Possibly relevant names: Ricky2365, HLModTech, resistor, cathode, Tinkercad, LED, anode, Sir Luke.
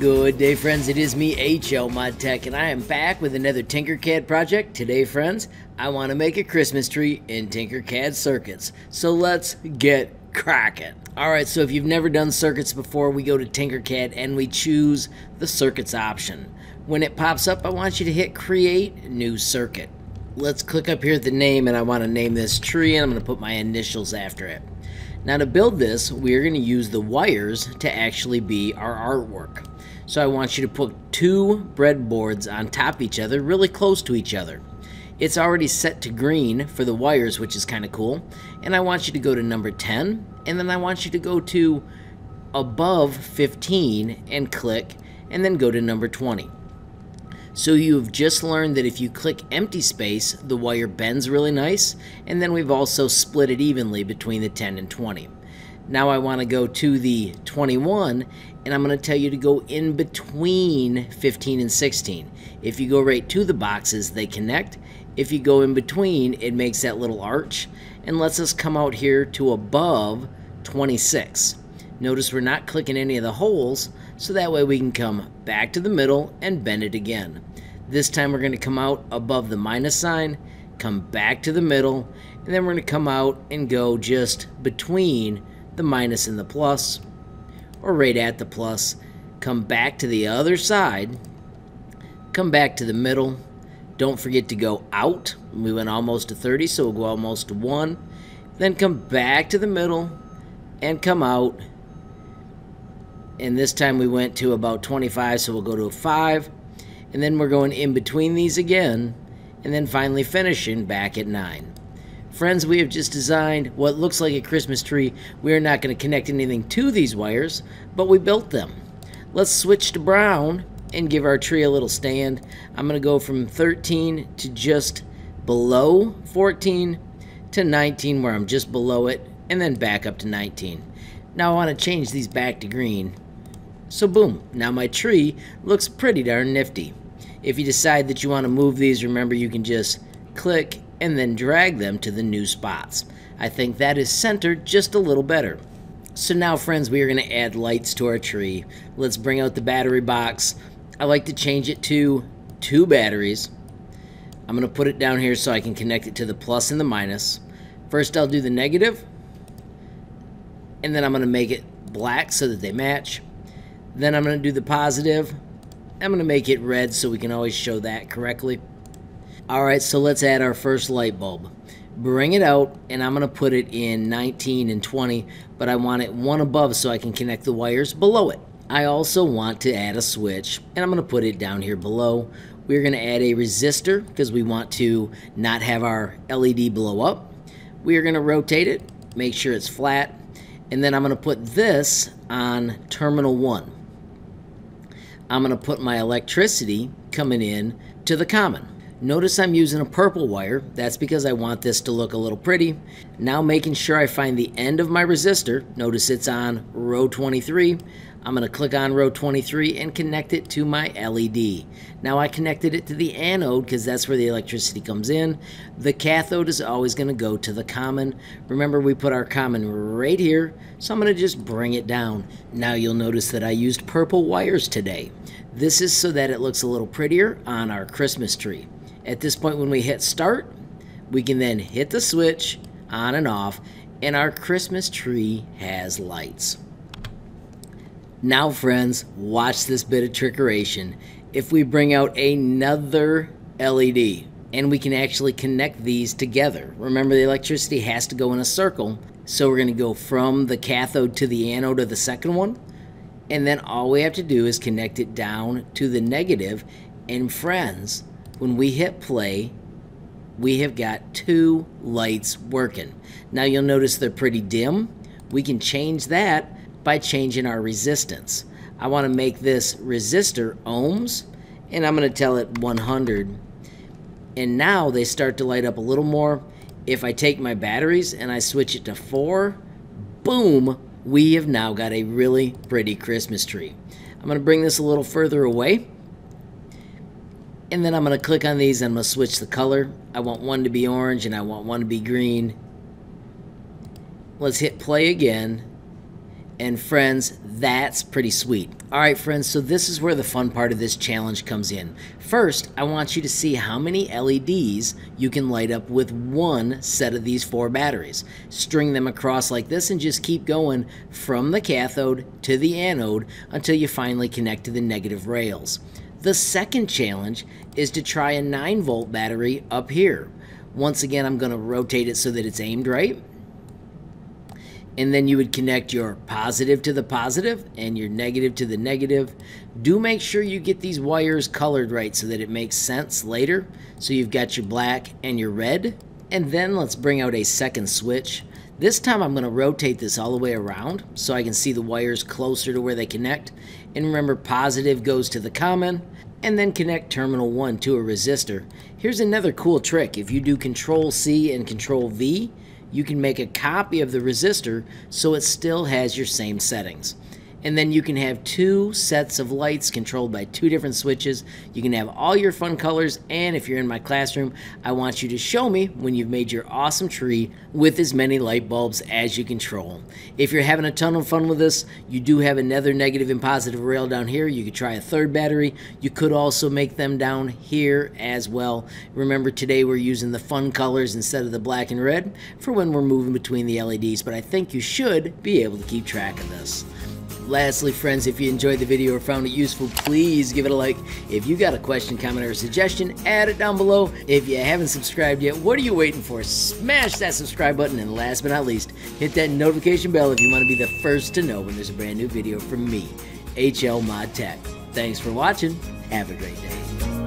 Good day, friends. It is me, HLModTech, and I am back with another Tinkercad project. Today, friends, I want to make a Christmas tree in Tinkercad circuits. So let's get cracking. Alright, so if you've never done circuits before, we go to Tinkercad and we choose the circuits option. When it pops up, I want you to hit create new circuit. Let's click up here at the name, and I want to name this tree, and I'm going to put my initials after it. Now to build this, we're going to use the wires to actually be our artwork. So I want you to put two breadboards on top of each other, really close to each other. It's already set to green for the wires, which is kind of cool. And I want you to go to number 10, and then I want you to go to above 15 and click, and then go to number 20. So you've just learned that if you click empty space, the wire bends really nice, and then we've also split it evenly between the 10 and 20. Now I want to go to the 21, and I'm going to tell you to go in between 15 and 16. If you go right to the boxes, they connect. If you go in between, it makes that little arch and lets us come out here to above 26. Notice we're not clicking any of the holes, so that way we can come back to the middle and bend it again. This time we're going to come out above the minus sign, come back to the middle, and then we're going to come out and go just between the minus and the plus, or right at the plus, come back to the other side, come back to the middle. Don't forget to go out. We went almost to 30, so we'll go almost to 1. Then come back to the middle and come out. And this time we went to about 25, so we'll go to 5. And then we're going in between these again, and then finally finishing back at 9. Friends, we have just designed what looks like a Christmas tree. We're not going to connect anything to these wires, but we built them. Let's switch to brown and give our tree a little stand. I'm going to go from 13 to just below 14 to 19, where I'm just below it, and then back up to 19. Now I want to change these back to green. So boom, now my tree looks pretty darn nifty. If you decide that you want to move these, remember you can just click and then drag them to the new spots. I think that is centered just a little better. So now, friends, we are going to add lights to our tree. Let's bring out the battery box. I like to change it to 2 batteries. I'm going to put it down here so I can connect it to the plus and the minus. First I'll do the negative, and then I'm going to make it black so that they match. Then I'm going to do the positive. I'm going to make it red so we can always show that correctly. Alright, so let's add our first light bulb. Bring it out, and I'm going to put it in 19 and 20, but I want it one above so I can connect the wires below it. I also want to add a switch, and I'm going to put it down here below. We're going to add a resistor because we want to not have our LED blow up. We're going to rotate it, make sure it's flat. And then I'm going to put this on terminal 1. I'm going to put my electricity coming in to the common. Notice I'm using a purple wire. That's because I want this to look a little pretty. Now making sure I find the end of my resistor. Notice it's on row 23. I'm going to click on row 23 and connect it to my LED. Now I connected it to the anode because that's where the electricity comes in. The cathode is always going to go to the common. Remember, we put our common right here, so I'm going to just bring it down. Now you'll notice that I used purple wires today. This is so that it looks a little prettier on our Christmas tree. At this point, when we hit start, we can then hit the switch on and off, and our Christmas tree has lights. Now, friends, watch this bit of trickeration. If we bring out another LED, and we can actually connect these together. Remember, the electricity has to go in a circle, so we're going to go from the cathode to the anode of the second one, and then all we have to do is connect it down to the negative. And friends, when we hit play, we have got 2 lights working. Now you'll notice they're pretty dim. We can change that by changing our resistance. I want to make this resistor ohms, and I'm going to tell it 100. And now they start to light up a little more. If I take my batteries and I switch it to 4, boom, we have now got a really pretty Christmas tree. I'm going to bring this a little further away, and then I'm going to click on these and I'm going to switch the color. I want one to be orange and I want one to be green. Let's hit play again. And friends, that's pretty sweet. All right, friends, so this is where the fun part of this challenge comes in. First, I want you to see how many LEDs you can light up with one set of these 4 batteries. String them across like this and just keep going from the cathode to the anode until you finally connect to the negative rails. The second challenge is to try a 9-volt battery up here. Once again, I'm going to rotate it so that it's aimed right. And then you would connect your positive to the positive and your negative to the negative. Do make sure you get these wires colored right so that it makes sense later. So you've got your black and your red. And then let's bring out a second switch. This time I'm going to rotate this all the way around so I can see the wires closer to where they connect. And remember, positive goes to the common. And then connect terminal 1 to a resistor. Here's another cool trick. If you do Control C and Control V, you can make a copy of the resistor so it still has your same settings. And then you can have 2 sets of lights controlled by 2 different switches. You can have all your fun colors, and if you're in my classroom, I want you to show me when you've made your awesome tree with as many light bulbs as you control. If you're having a ton of fun with this, you do have another negative and positive rail down here. You could try a 3rd battery. You could also make them down here as well. Remember, today we're using the fun colors instead of the black and red for when we're moving between the LEDs, but I think you should be able to keep track of this. Lastly, friends, if you enjoyed the video or found it useful, please give it a like. If you got a question, comment, or suggestion, add it down below. If you haven't subscribed yet, what are you waiting for? Smash that subscribe button, and last but not least, hit that notification bell if you want to be the first to know when there's a brand new video from me, HLModTech. Thanks for watching. Have a great day.